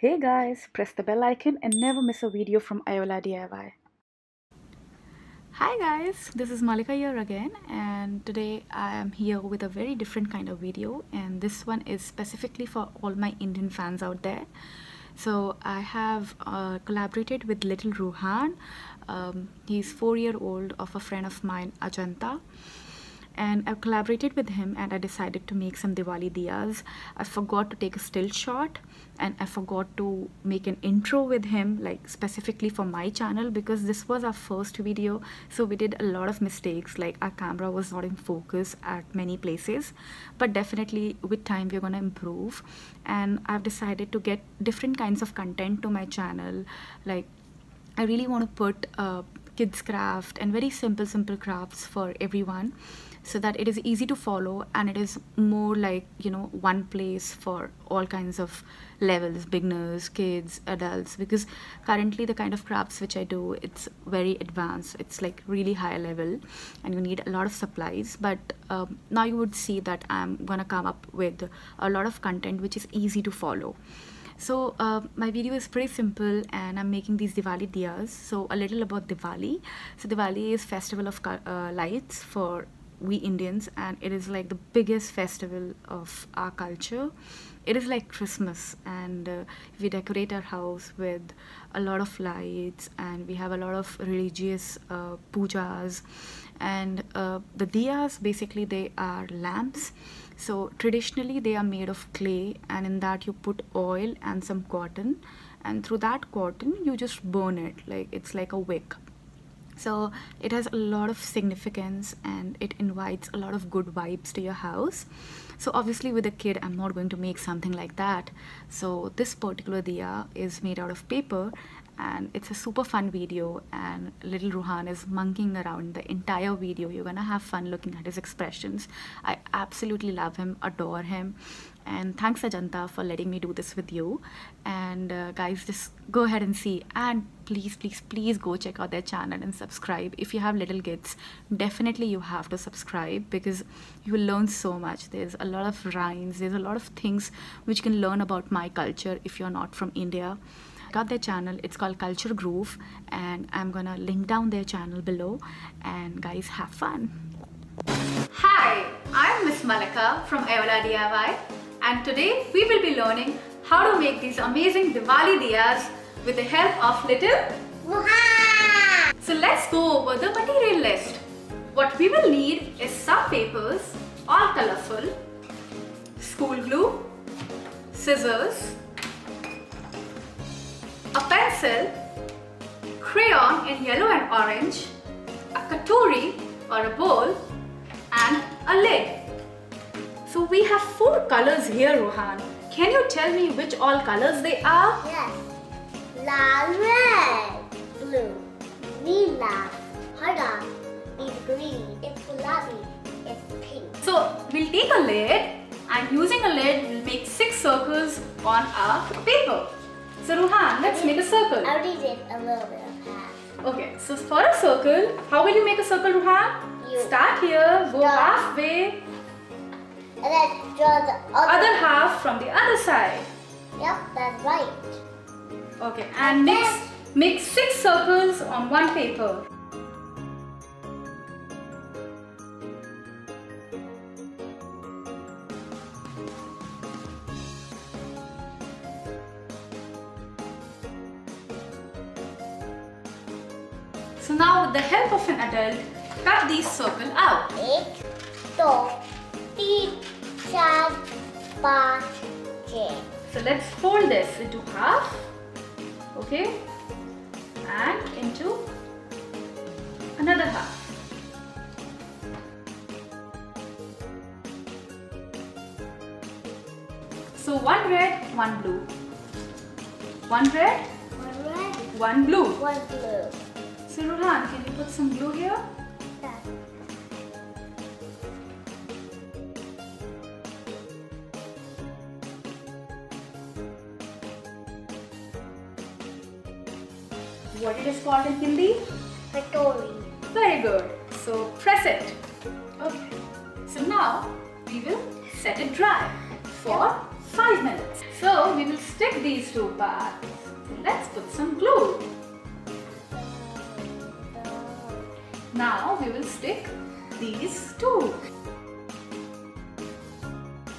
Hey guys, press the bell icon and never miss a video from Aola DIY. Hi guys, this is Malika here again, and today I am here with a very different kind of video, and this one is specifically for all my Indian fans out there. So I have collaborated with little Ruhan. He's 4-year-old of a friend of mine, Ajanta. And I collaborated with him and I decided to make some Diwali diyas. I forgot to take a still shot and I forgot to make an intro with him, like specifically for my channel, because this was our first video. So we did a lot of mistakes, like our camera was not in focus at many places, but definitely with time we're gonna improve. And I've decided to get different kinds of content to my channel. Like I really want to put kids craft and very simple crafts for everyone, so that it is easy to follow and it is more like, you know, one place for all kinds of levels, beginners, kids, adults, because currently the kind of crafts which I do, it's very advanced, it's like really high level and you need a lot of supplies. But now you would see that I'm gonna come up with a lot of content which is easy to follow. So my video is pretty simple and I'm making these Diwali diyas. So a little about Diwali. So Diwali is festival of lights for we Indians, and it is like the biggest festival of our culture. It is like Christmas, and we decorate our house with a lot of lights and we have a lot of religious pujas, and the diyas, basically they are lamps. So traditionally they are made of clay, and in that you put oil and some cotton, and through that cotton you just burn it, like it's like a wick. So it has a lot of significance and it invites a lot of good vibes to your house. So obviously with a kid, I'm not going to make something like that. So this particular diya is made out of paper, and it's a super fun video, and little Ruhan is monkeying around the entire video. You're gonna have fun looking at his expressions. I absolutely love him, adore him. And thanks Ajanta for letting me do this with you. And guys, just go ahead and see, and please go check out their channel and subscribe. If you have little kids, definitely you have to subscribe, because you will learn so much. There's a lot of rhymes, there's a lot of things which you can learn about my culture if you're not from India. Got their channel, it's called Culture Groove, and I'm gonna link down their channel below, and guys, have fun. Hi, I'm Miss Malika from Aola DIY, and today we will be learning how to make these amazing Diwali diyas with the help of little Ruhan. So let's go over the material list. What we will need is some papers, all colorful, school glue, scissors, a pencil, crayon in yellow and orange, a katori or a bowl, and a lid. So we have 4 colors here, Ruhan. Can you tell me which all colors they are? Yes. Lal, red, blue, nila, hara, it's green, it's gulabi, it's pink. So we'll take a lid, and using a lid, we'll make 6 circles on our paper. So Ruhan, let's make a circle. I already did a little bit of half. Okay, so for a circle, how will you make a circle, Ruhan? You start here, go halfway, and then draw the other half from the other side. Yep, that's right. Okay, and make 6 circles on one paper. So now with the help of an adult, cut these circles out. 1, 2, 3, 4, 5, 6. So let's fold this into half, okay, and into another half. So 1 red, 1 blue. 1 red, 1 red, 1 blue. 1 blue. So Ruhan, can you put some glue here? Yeah. What it is called in Hindi? Katori. Very good. So press it. Okay. So now we will set it dry for 5 minutes. So we will stick these two parts. Let's put some glue. Now we will stick these two.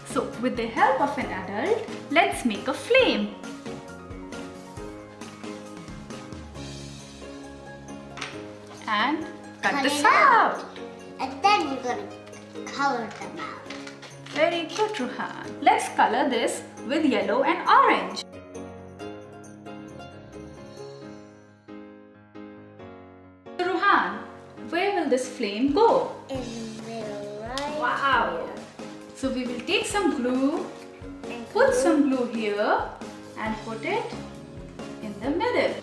So with the help of an adult, let's make a flame. And cut this out. And then we're going to color them out. Very good, Ruhan. Let's color this with yellow and orange. Ruhan, where will this flame go? It will right. Wow. Here. So we will take some glue and put some glue here and put it in the middle.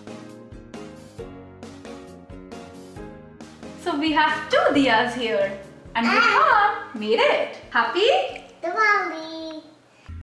So we have two diyas here and Ruhan made it. Happy Diwali!